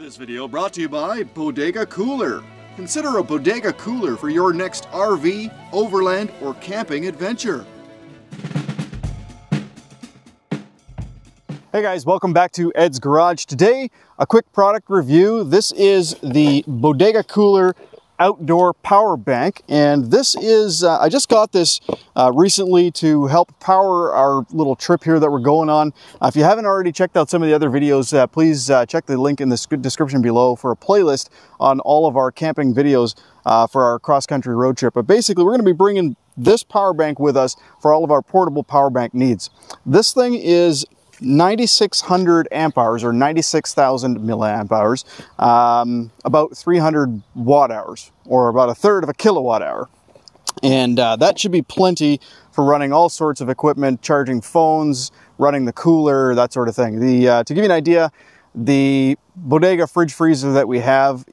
This video brought to you by Bodega Cooler. Consider a Bodega Cooler for your next RV, overland, or camping adventure. Hey guys, welcome back to Ed's Garage. Today, a quick product review. This is the Bodega Cooler outdoor power bank, and this is I just got this recently to help power our little trip here that we're going on. If you haven't already checked out some of the other videos, please check the link in the description below for a playlist on all of our camping videos for our cross-country road trip. But basically we're going to be bringing this power bank with us for all of our portable power bank needs. This thing is 9,600 amp hours, or 96,000 milliamp hours, about 300 watt hours, or about a third of a kilowatt hour. And that should be plenty for running all sorts of equipment, charging phones, running the cooler, that sort of thing. To give you an idea, the Bodega fridge freezer that we have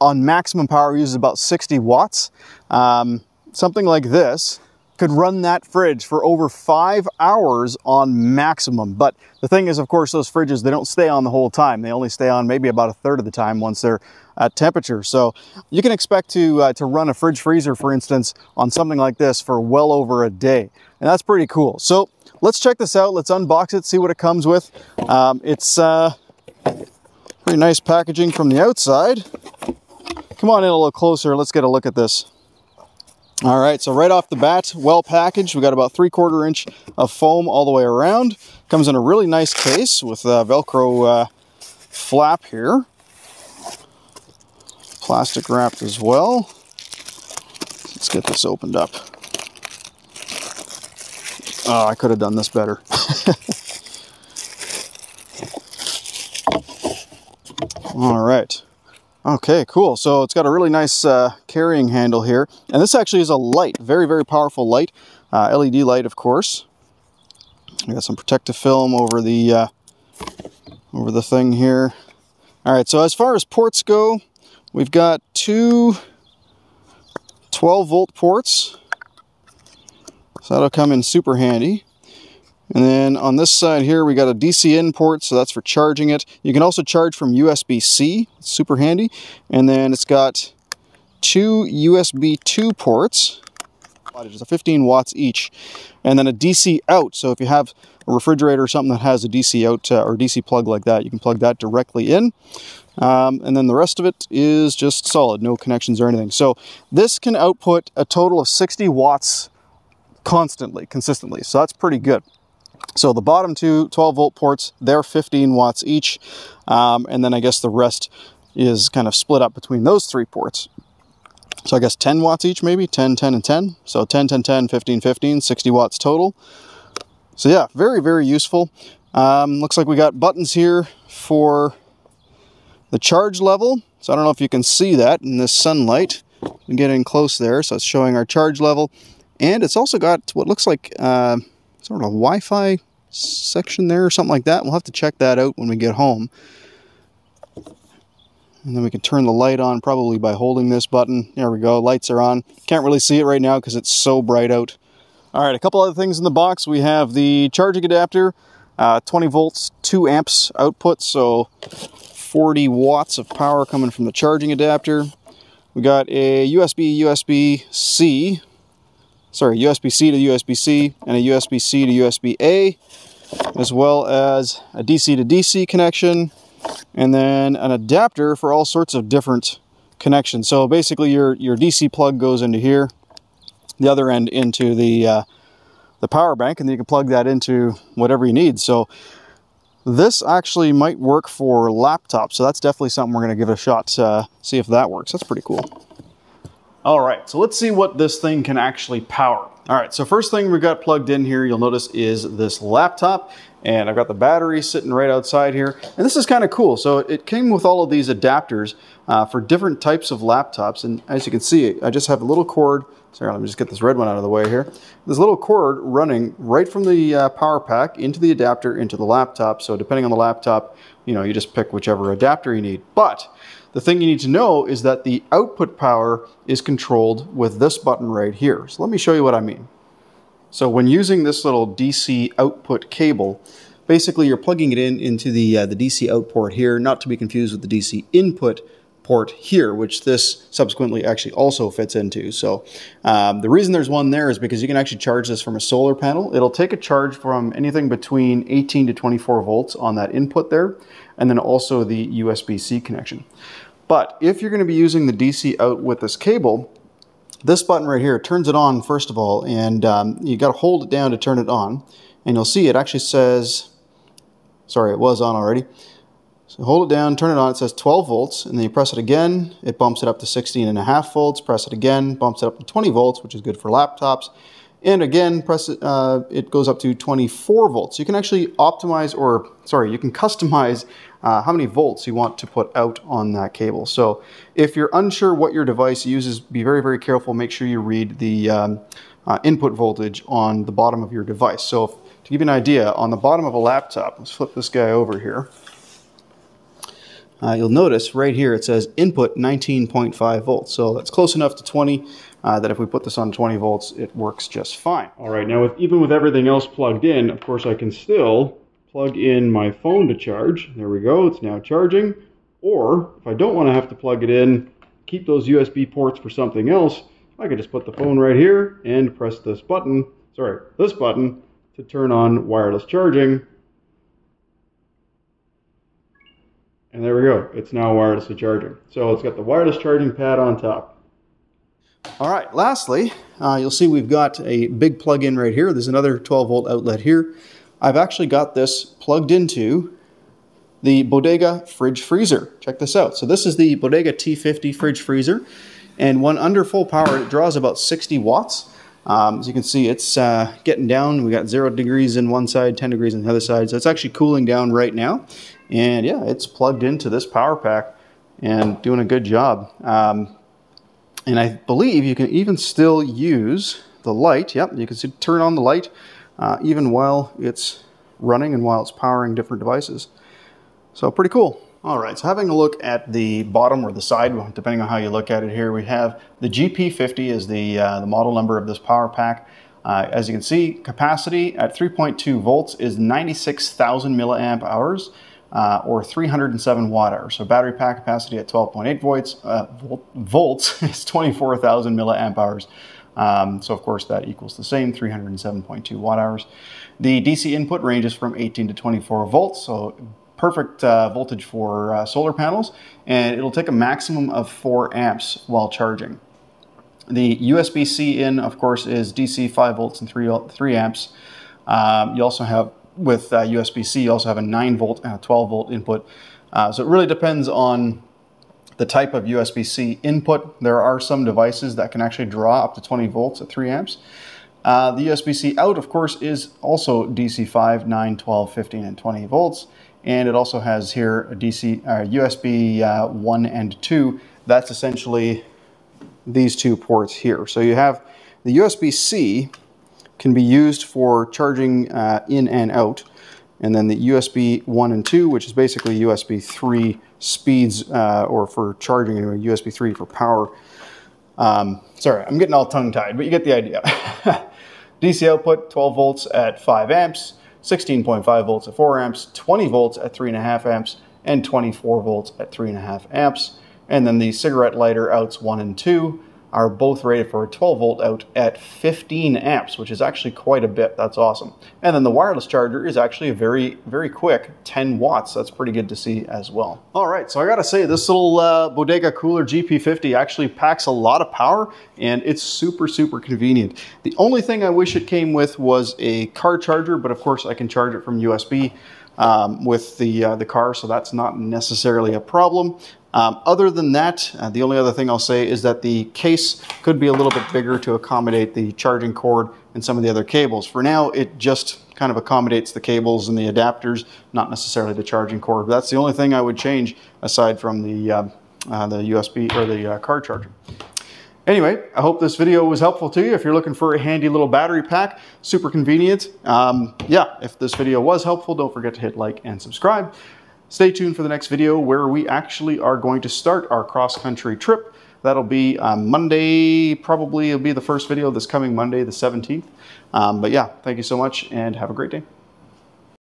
on maximum power uses about 60 watts. Something like this could run that fridge for over 5 hours on maximum. But the thing is, of course, those fridges, they don't stay on the whole time. They only stay on maybe about a third of the time once they're at temperature. So you can expect to run a fridge freezer, for instance, on something like this for well over a day. And that's pretty cool. So let's check this out. Let's unbox it, see what it comes with. It's pretty nice packaging from the outside. Come on in a little closer. Let's get a look at this. All right, so right off the bat, well packaged. We got about 3/4 inch of foam all the way around. Comes in a really nice case with a Velcro flap here. Plastic wrapped as well. Let's get this opened up. Oh, I could have done this better. All right. Okay, cool. So it's got a really nice carrying handle here. And this actually is a light, very, very powerful light, LED light, of course. We got some protective film over the thing here. All right, so as far as ports go, we've got two 12-volt ports. So that'll come in super handy. And then on this side here, we got a DC-in port, so that's for charging it. You can also charge from USB-C, it's super handy. And then it's got two USB 2 ports, there's a 15 watts each. And then a DC out, so if you have a refrigerator or something that has a DC out or DC plug like that, you can plug that directly in. And then the rest of it is just solid, no connections or anything. So this can output a total of 60 watts consistently, so that's pretty good. So the bottom two 12-volt ports, they're 15 watts each. And then I guess the rest is kind of split up between those three ports. So I guess 10 watts each, maybe 10, 10, and 10. So 10, 10, 10, 15, 15, 60 watts total. So yeah, very, very useful. Looks like we got buttons here for the charge level. So I don't know if you can see that in this sunlight. I'm getting close there. So it's showing our charge level. And it's also got what looks like sort of a Wi-Fi section there or something like that. We'll have to check that out when we get home. And then we can turn the light on probably by holding this button. There we go, lights are on. Can't really see it right now because it's so bright out. All right, a couple other things in the box. We have the charging adapter, 20 volts, 2 amps output, so 40 watts of power coming from the charging adapter. We got a USB-C. Sorry, USB-C to USB-C, and a USB-C to USB-A, as well as a DC to DC connection, and then an adapter for all sorts of different connections. So basically your DC plug goes into here, the other end into the power bank, and then you can plug that into whatever you need. So this actually might work for laptops, so that's definitely something we're going to give it a shot to see if that works. That's pretty cool. All right, so let's see what this thing can actually power. All right, so first thing we've got plugged in here, you'll notice, is this laptop, and I've got the battery sitting right outside here. And this is kind of cool. So it came with all of these adapters for different types of laptops. And as you can see, I just have a little cord. Sorry, let me just get this red one out of the way here. This little cord running right from the power pack into the adapter into the laptop. So depending on the laptop, you know, you just pick whichever adapter you need. But the thing you need to know is that the output power is controlled with this button right here. So let me show you what I mean. So when using this little DC output cable, Basically, you're plugging it in into the DC out port here, not to be confused with the DC input port here, which this subsequently actually also fits into. So the reason there's one there is because you can actually charge this from a solar panel. It'll take a charge from anything between 18 to 24 volts on that input there, and then also the USB-C connection. But if you're going to be using the DC out with this cable, this button right here turns it on first of all, and you got to hold it down to turn it on, and you'll see it actually says, sorry, it was on already. So hold it down, turn it on, it says 12 volts, and then you press it again, it bumps it up to 16.5 volts, press it again, bumps it up to 20 volts, which is good for laptops, and again, press it, it goes up to 24 volts. You can actually optimize, or sorry, you can customize how many volts you want to put out on that cable. So if you're unsure what your device uses, be very, very careful. Make sure you read the input voltage on the bottom of your device. So to give you an idea, on the bottom of a laptop, let's flip this guy over here. You'll notice right here it says input 19.5 volts. So that's close enough to 20 that if we put this on 20 volts, it works just fine. All right, now even with everything else plugged in, of course I can still plug in my phone to charge. There we go, it's now charging. Or if I don't want to have to plug it in, keep those USB ports for something else, I could just put the phone right here and press this button, sorry, this button to turn on wireless charging. And there we go, it's now wirelessly charging. So it's got the wireless charging pad on top. All right, lastly, you'll see we've got a big plug-in right here. There's another 12 volt outlet here. I've actually got this plugged into the Bodega fridge freezer. Check this out. So this is the Bodega T50 fridge freezer. And when under full power, it draws about 60 watts. As you can see, it's getting down. We got 0 degrees in one side, 10 degrees on the other side. So it's actually cooling down right now. And yeah, it's plugged into this power pack and doing a good job. And I believe you can even still use the light. Yep, you can turn on the light even while it's running and while it's powering different devices. So pretty cool. All right, so having a look at the bottom or the side, depending on how you look at it here, we have the GP50 is the model number of this power pack. As you can see, capacity at 3.2 volts is 96,000 milliamp hours or 307 watt hours. So battery pack capacity at 12.8 volts is 24,000 milliamp hours. So of course that equals the same 307.2 watt hours. The DC input ranges from 18 to 24 volts. So perfect voltage for solar panels, and it'll take a maximum of 4 amps while charging. The USB-C in, of course, is DC 5 volts and 3 amps. You also have, with USB-C, you also have a 9 volt and a 12 volt input. So it really depends on the type of USB-C input. There are some devices that can actually draw up to 20 volts at 3 amps. The USB-C out, of course, is also DC 5, 9, 12, 15, and 20 volts. And it also has here a USB 1 and 2. That's essentially these two ports here. So you have the USB-C can be used for charging in and out, and then the USB 1 and 2, which is basically USB 3 speeds, or for charging, or USB 3 for power. Sorry, I'm getting all tongue-tied, but you get the idea. DC output, 12 volts at 5 amps, 16.5 volts at 4 amps, 20 volts at 3.5 amps, and 24 volts at 3.5 amps. And then the cigarette lighter outs 1 and 2 are both rated for a 12 volt out at 15 amps, which is actually quite a bit. That's awesome. And then the wireless charger is actually a very, very quick 10 watts. That's pretty good to see as well. All right, so I gotta say this little Bodega Cooler GP50 actually packs a lot of power, and it's super, super convenient. The only thing I wish it came with was a car charger, but of course I can charge it from USB with the car, so that's not necessarily a problem. Other than that, the only other thing I'll say is that the case could be a little bit bigger to accommodate the charging cord and some of the other cables. For now, it just kind of accommodates the cables and the adapters, not necessarily the charging cord. But that's the only thing I would change aside from the USB or the car charger. Anyway, I hope this video was helpful to you. If you're looking for a handy little battery pack, super convenient. Yeah, if this video was helpful, don't forget to hit like and subscribe. Stay tuned for the next video where we actually are going to start our cross-country trip. That'll be Monday, probably it'll be the first video this coming Monday, the 17th. But yeah, thank you so much and have a great day.